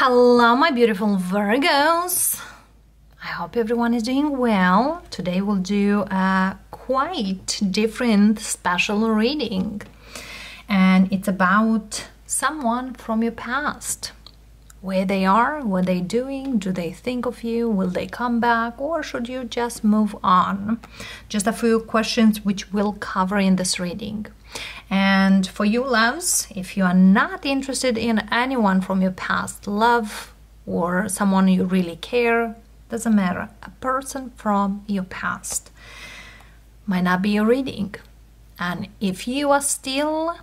Hello my beautiful Virgos, I hope everyone is doing well. Today we'll do a quite different special reading and it's about someone from your past. Where they are, what they're doing, do they think of you, will they come back or should you just move on? Just a few questions which we'll cover in this reading. And for you loves, if you are not interested in anyone from your past love or someone you really care, doesn't matter, a person from your past might not be your reading. And if you are still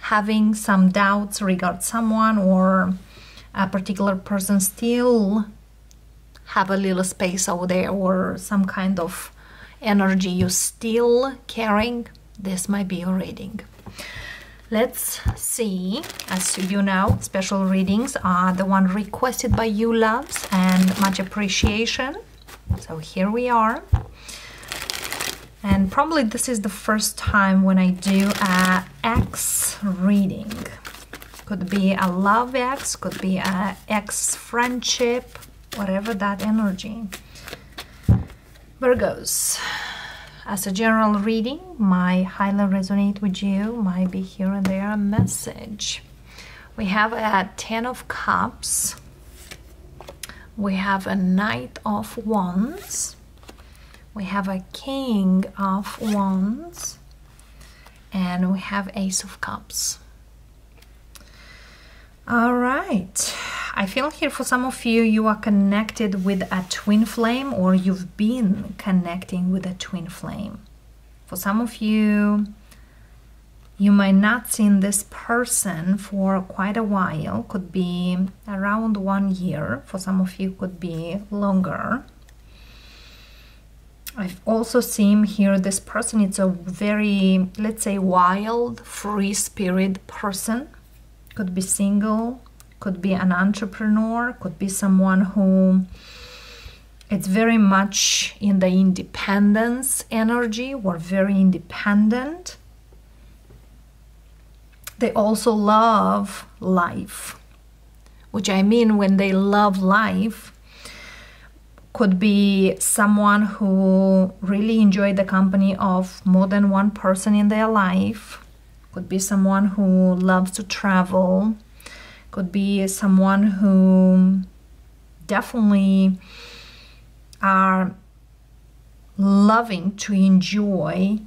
having some doubts regarding someone or a particular person, still have a little space over there or some kind of energy you still carrying, this might be your reading. Let's see. As you know, special readings are the one requested by you loves and much appreciation. So here we are. And probably this is the first time when I do a ex reading. Could be a love ex, could be a ex friendship, whatever that energy. Virgos, as a general reading, might highly resonate with you, might be here and there a message. We have a 10 of Cups, we have a Knight of Wands, we have a King of Wands, and we have Ace of Cups. All right, I feel here for some of you, you are connected with a twin flame or you've been connecting with a twin flame. For some of you, you might not seen this person for quite a while, could be around 1 year, for some of you could be longer. I've also seen here this person, it's a very, let's say, wild, free spirit person. Could be single, could be an entrepreneur, could be someone who it's very much in the independence energy or very independent. They also love life, which I mean when they love life, could be someone who really enjoyed the company of more than one person in their life. Could be someone who loves to travel, could be someone who definitely are loving to enjoy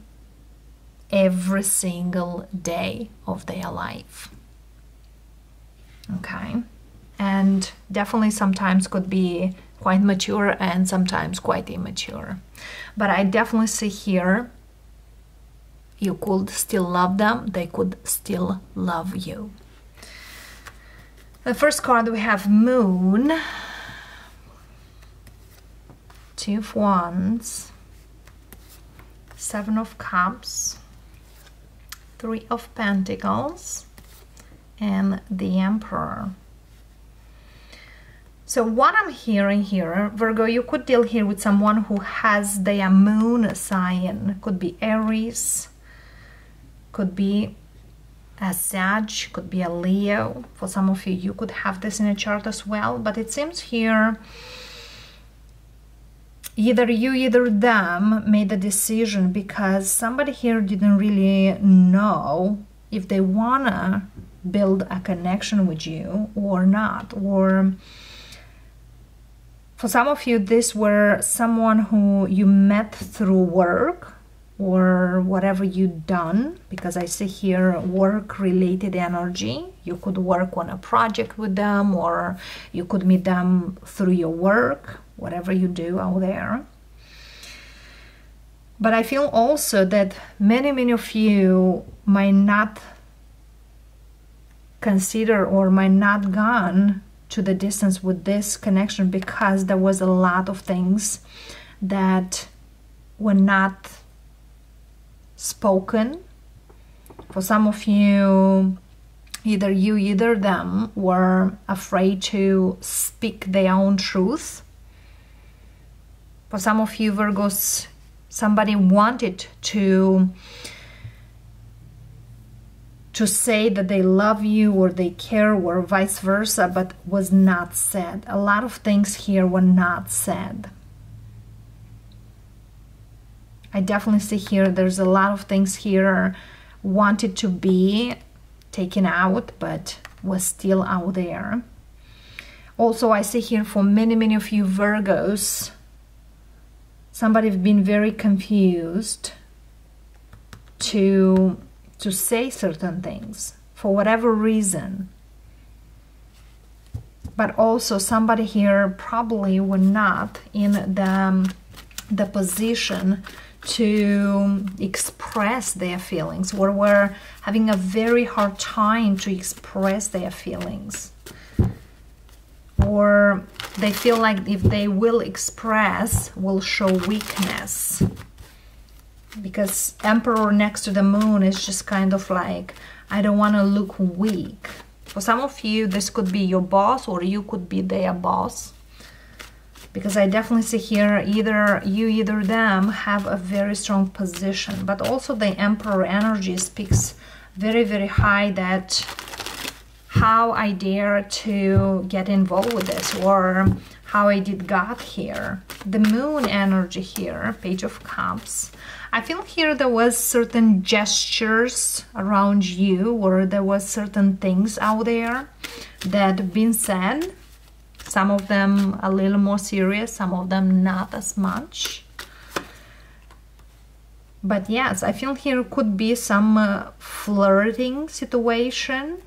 every single day of their life. Okay, and definitely sometimes could be quite mature and sometimes quite immature. But I definitely see here you could still love them, they could still love you. The first card we have Moon, Two of Wands, Seven of Cups, Three of Pentacles, and the Emperor. So what I'm hearing here, Virgo, you could deal here with someone who has their moon sign, could be Aries, could be a Sag, could be a Leo. For some of you, you could have this in a chart as well. But it seems here either you, either them made the decision because somebody here didn't really know if they wanna build a connection with you or not. Or for some of you, this were someone who you met through work, or whatever you've done, because I see here work-related energy. You could work on a project with them, or you could meet them through your work, whatever you do out there. But I feel also that many of you might not consider or might not gone to the distance with this connection because there was a lot of things that were not spoken. For some of you, either them were afraid to speak their own truth. For some of you, Virgos, somebody wanted to to say that they love you or they care or vice versa, but was not said. A lot of things here were not said. I definitely see here there's a lot of things here wanted to be taken out, but was still out there. Also, I see here for many of you Virgos, somebody's been very confused to say certain things for whatever reason. But also somebody here probably were not in the position to express their feelings, or were having a very hard time to express their feelings. Or they feel like if they will express, will show weakness. Because Emperor next to the Moon is just kind of like, I don't want to look weak. For some of you, this could be your boss, or you could be their boss. Because I definitely see here either them have a very strong position. But also the Emperor energy speaks very high that how I dare to get involved with this, or how I did got here. The Moon energy here, Page of Cups. I feel here there was certain gestures around you, or there was certain things out there that been said. Some of them a little more serious, some of them not as much. But yes, I feel here could be some flirting situation.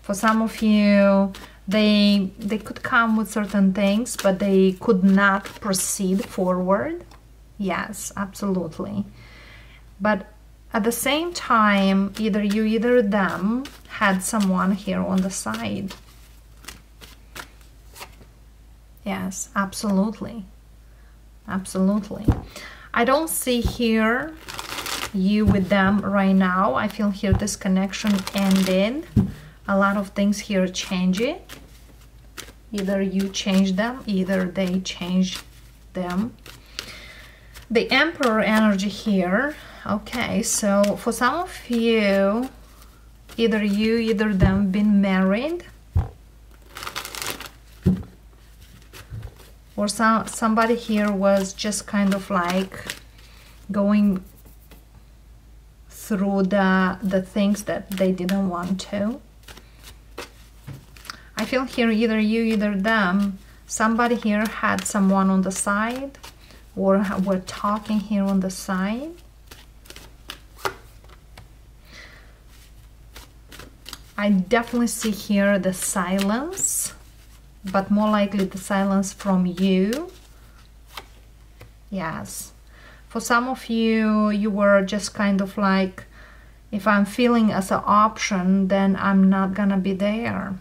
For some of you, they could come with certain things, but they could not proceed forward. Yes, absolutely. But at the same time, either you, either them had someone here on the side. Yes, absolutely. Absolutely. I don't see here you with them right now. I feel here this connection ended. A lot of things here change it. Either you change them, either they change them. The Emperor energy here. Okay, so for some of you, either them been married. Or somebody here was just kind of like going through the things that they didn't want to. I feel here either you, either them, somebody here had someone on the side, or were talking here on the side. I definitely see here the silence, but more likely the silence from you. Yes. For some of you, you were just kind of like, if I'm feeling as an option, then I'm not gonna be there.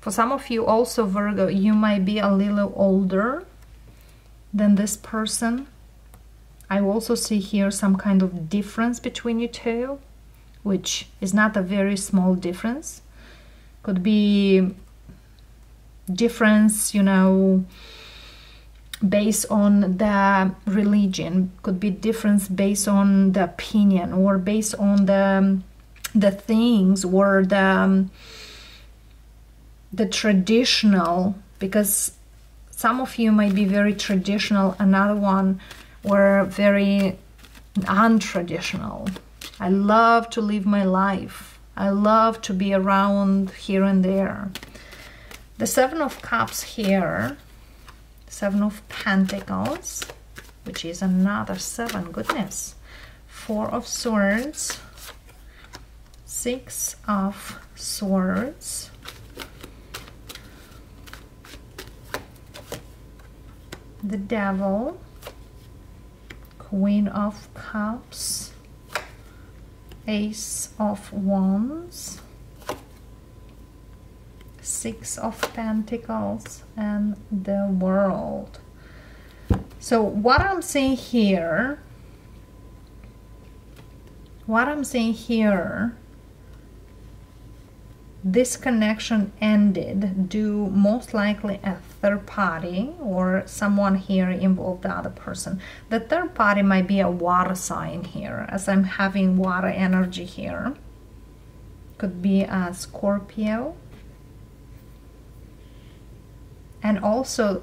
For some of you also, Virgo, you might be a little older than this person. I also see here some kind of difference between you two, which is not a very small difference. Could be difference, you know, based on the religion, could be difference based on the opinion, or based on the things, or the traditional, because some of you might be very traditional, another one were very untraditional. I love to live my life. I love to be around here and there. The Seven of Cups here, Seven of Pentacles, which is another seven, goodness. Four of Swords, Six of Swords, the Devil, Queen of Cups, Ace of Wands, Six of Pentacles, and the World. So what I'm seeing here this connection ended due most likely a third party or someone here involved the other person. The third party might be a water sign here, as I'm having water energy here. Could be a Scorpio. And also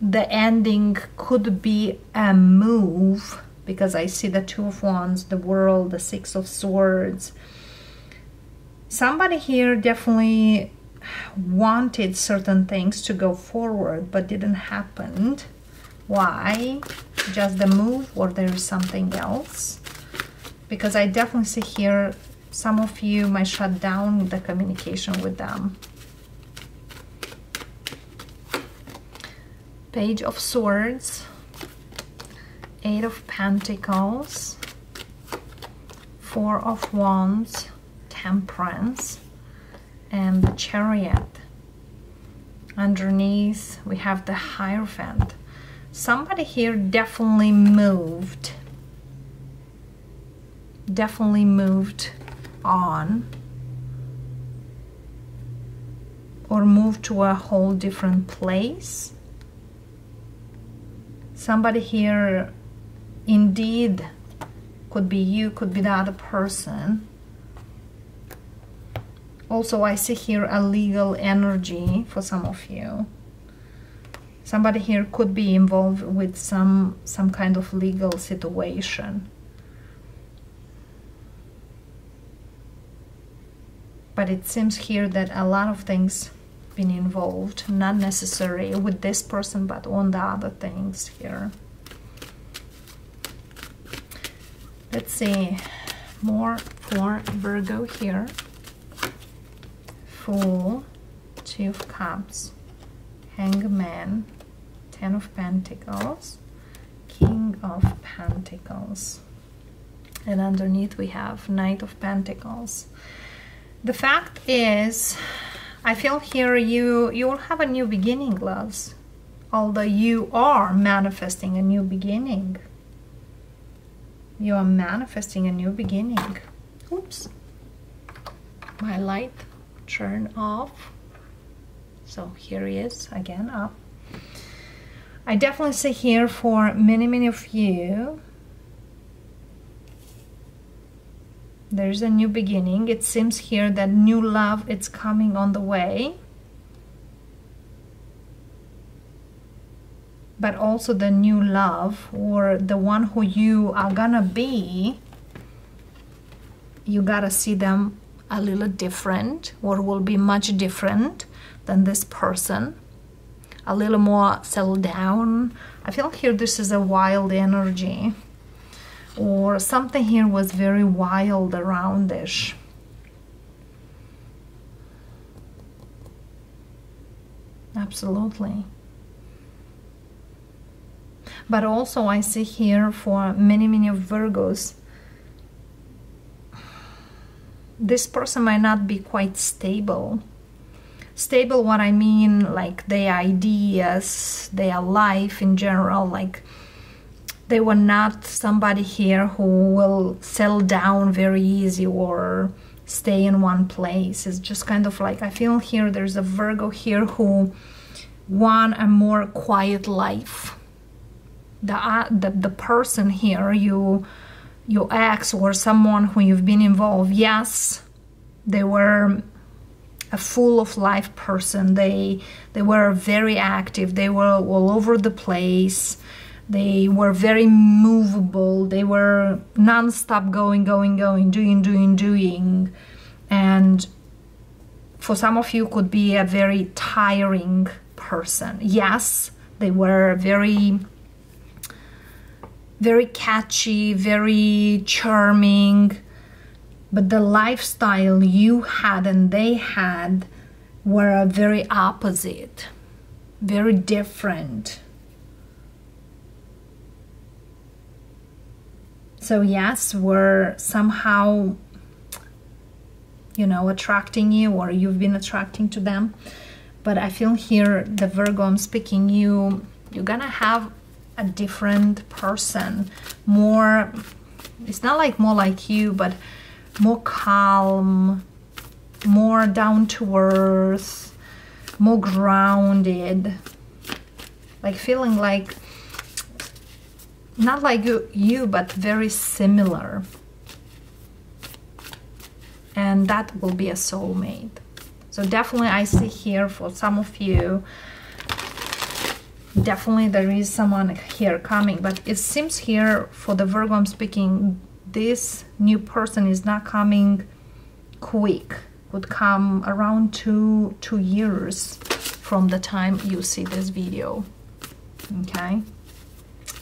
the ending could be a move, because I see the Two of Wands, the World, the Six of Swords. Somebody here definitely wanted certain things to go forward, but didn't happen. Why? Just the move, or there's something else? Because I definitely see here some of you might shut down the communication with them. Page of Swords, Eight of Pentacles, Four of Wands, Temperance, and the Chariot. Underneath we have the Hierophant. Somebody here definitely moved, on, or moved to a whole different place. Somebody here indeed, could be you, could be the other person. Also, I see here a legal energy for some of you. Somebody here could be involved with some kind of legal situation. But it seems here that a lot of things been involved, not necessarily with this person, but on the other things here. Let's see, more for Virgo here. Fool, Two of Cups, Hangman, Ten of Pentacles, King of Pentacles, and underneath we have Knight of Pentacles. The fact is, I feel here you'll have a new beginning, loves, although you are manifesting a new beginning. You are manifesting a new beginning. Oops, my light turn off. So here he is again up. I definitely see here for many of you there's a new beginning. It seems here that new love, it's coming on the way, but also the new love, or the one who you are gonna be, you gotta see them a little different, or will be much different than this person, a little more settled down. I feel here this is a wild energy, or something here was very wild, roundish. Absolutely. But also I see here for many of Virgos, this person might not be quite stable. Stable, what I mean, like their ideas, their life in general, like they were not somebody here who will settle down very easy or stay in one place. It's just kind of like, I feel here there's a Virgo here who want a more quiet life. The person here, your ex or someone who you've been involved, yes, they were a full of life person. They were very active. They were all over the place. They were very movable. They were non-stop going, doing. And for some of you could be a very tiring person. Yes, they were very catchy, very charming, but the lifestyle you had and they had were very opposite, very different. So yes, we're somehow, you know, attracting you, or you've been attracting to them. But I feel here, the Virgo I'm speaking, you're gonna have a different person. More, it's not like more like you, but more calm, more down to earth, more grounded, like feeling like not like you but very similar. And that will be a soulmate. So definitely I see here for some of you, definitely there is someone here coming, but it seems here for the Virgo I'm speaking, this new person is not coming quick. Would come around two years from the time you see this video, okay?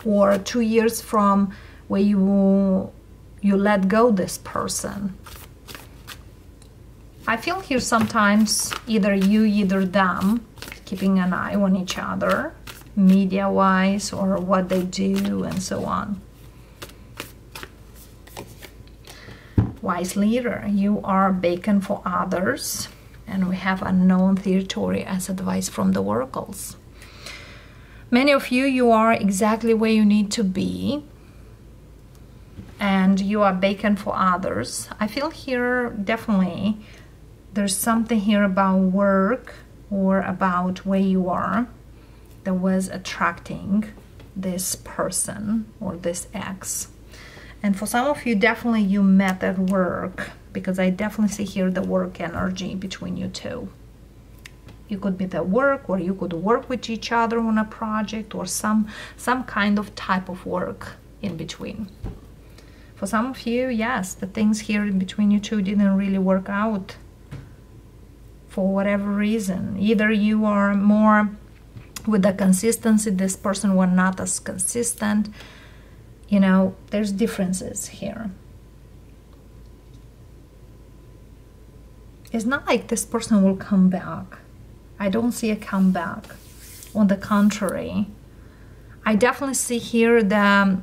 Or 2 years from where you let go this person. I feel here sometimes either you, either them, keeping an eye on each other, media-wise, or what they do, and so on. Wise leader, you are beacon for others, and we have unknown territory as advice from the oracles. Many of you, you are exactly where you need to be, and you are beacon for others. I feel here definitely there's something here about work or about where you are that was attracting this person or this ex. And for some of you, definitely you met at work, because I definitely see here the work energy between you two. You could be at work, or you could work with each other on a project, or some kind of type of work in between. For some of you, yes, the things here in between you two didn't really work out for whatever reason. Either you are more with the consistency, this person was not as consistent. You know, there's differences here. It's not like this person will come back. I don't see a comeback. On the contrary, I definitely see here the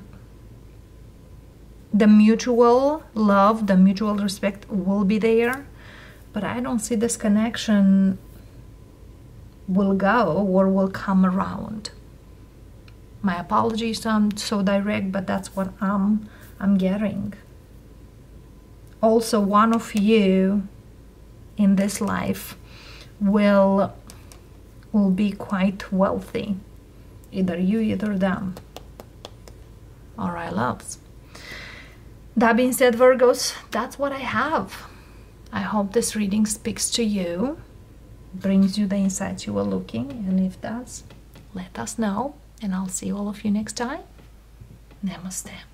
mutual love, the mutual respect will be there, but I don't see this connection will go or will come around. My apologies, I'm so direct, but that's what I'm getting. Also, one of you in this life will be quite wealthy. Either you, either them. All right, loves. That being said, Virgos, that's what I have. I hope this reading speaks to you, brings you the insights you were looking, and if it does, let us know. And I'll see all of you next time. Namaste.